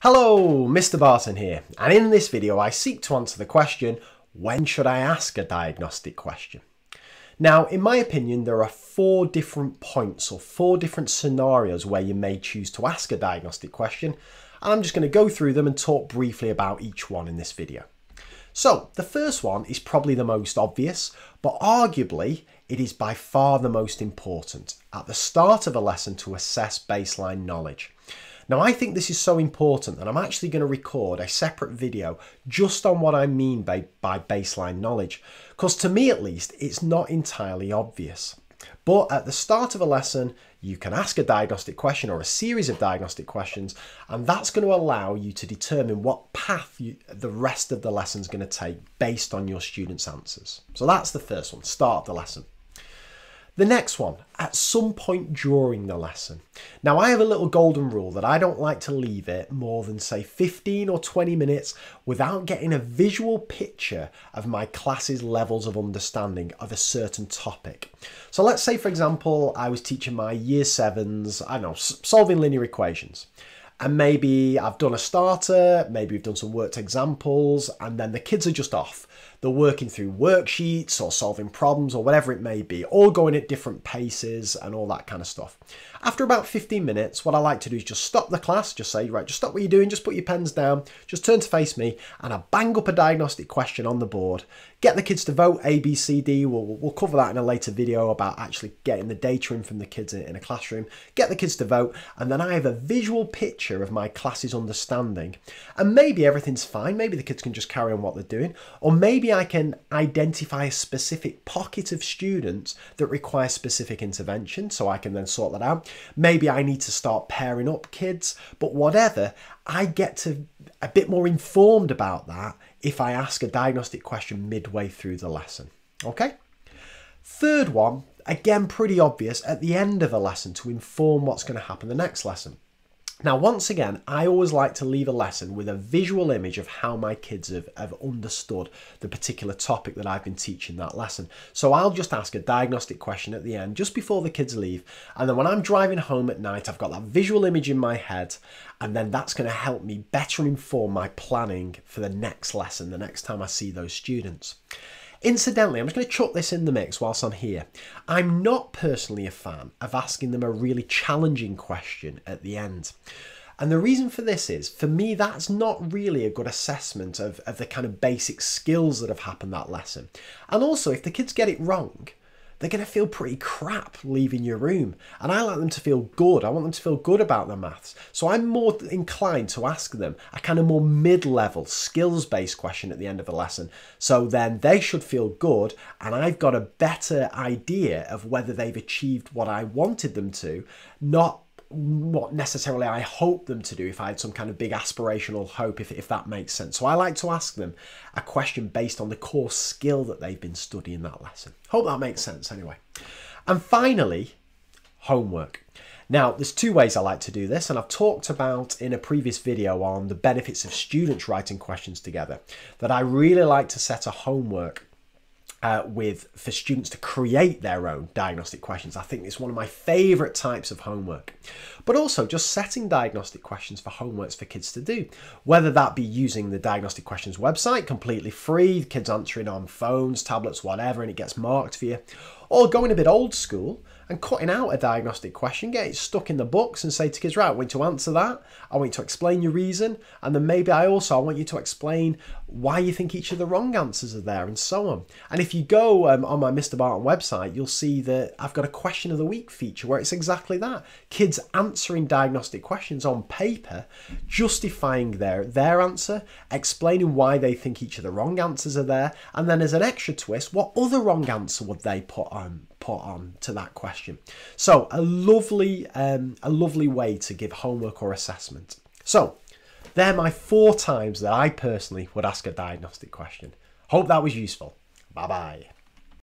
Hello, Mr. Barton here, and in this video I seek to answer the question, when should I ask a diagnostic question? Now, in my opinion, there are four different points or four different scenarios where you may choose to ask a diagnostic question, and I'm just going to go through them and talk briefly about each one in this video. So, the first one is probably the most obvious, but arguably it is by far the most important, at the start of a lesson to assess baseline knowledge. Now, I think this is so important that I'm actually going to record a separate video just on what I mean by baseline knowledge, because to me at least, it's not entirely obvious. But at the start of a lesson, you can ask a diagnostic question or a series of diagnostic questions, and that's going to allow you to determine what path the rest of the lesson is going to take based on your students' answers. So that's the first one, start of the lesson. The next one, at some point during the lesson. Now, I have a little golden rule that I don't like to leave it more than say 15 or 20 minutes without getting a visual picture of my class's levels of understanding of a certain topic. So let's say, for example, I was teaching my year sevens, I don't know, solving linear equations. And maybe I've done a starter, maybe we've done some worked examples, and then the kids are just off. They're working through worksheets or solving problems or whatever it may be, all going at different paces and all that kind of stuff. After about 15 minutes, what I like to do is just stop the class, just say, right, just stop what you're doing, just put your pens down, just turn to face me, and I bang up a diagnostic question on the board, get the kids to vote A, B, C, D. We'll cover that in a later video about actually getting the data in from the kids in a classroom, get the kids to vote, and then I have a visual picture of my class's understanding. And maybe everything's fine, maybe the kids can just carry on what they're doing, or maybe I can identify a specific pocket of students that require specific intervention, so I can then sort that out. Maybe I need to start pairing up kids, but whatever, I get to a bit more informed about that if I ask a diagnostic question midway through the lesson. Okay? Third one, again pretty obvious, at the end of a lesson to inform what's going to happen the next lesson. Now, once again, I always like to leave a lesson with a visual image of how my kids have understood the particular topic that I've been teaching that lesson. So I'll just ask a diagnostic question at the end, just before the kids leave. And then when I'm driving home at night, I've got that visual image in my head. And then that's going to help me better inform my planning for the next lesson, the next time I see those students. Incidentally, I'm just going to chuck this in the mix whilst I'm here. I'm not personally a fan of asking them a really challenging question at the end. And the reason for this is, for me, that's not really a good assessment of the kind of basic skills that have happened that lesson. And also, if the kids get it wrong, they're going to feel pretty crap leaving your room. And I like them to feel good. I want them to feel good about their maths. So I'm more inclined to ask them a kind of more mid-level, skills-based question at the end of a lesson. So then they should feel good, and I've got a better idea of whether they've achieved what I wanted them to, not what necessarily I hoped them to do if I had some kind of big aspirational hope, if that makes sense. So I like to ask them a question based on the core skill that they've been studying that lesson. Hope that makes sense anyway. And finally, homework. Now, there's two ways I like to do this, and I've talked about in a previous video on the benefits of students writing questions together, that I really like to set a homework for students to create their own diagnostic questions. I think it's one of my favourite types of homework. But also just setting diagnostic questions for homeworks for kids to do, whether that be using the Diagnostic Questions website, completely free, kids answering on phones, tablets, whatever, and it gets marked for you, or going a bit old school and cutting out a diagnostic question, get it stuck in the books and say to kids, right, I want you to answer that, I want you to explain your reason, and then maybe I want you to explain why you think each of the wrong answers are there, and so on. And if you go on my Mr. Barton website, you'll see that I've got a question of the week feature where it's exactly that. Kids answering diagnostic questions on paper, justifying their answer, explaining why they think each of the wrong answers are there, and then as an extra twist, what other wrong answer would they put on to that question. So a lovely way to give homework or assessment. So they're my four times that I personally would ask a diagnostic question. Hope that was useful. Bye bye.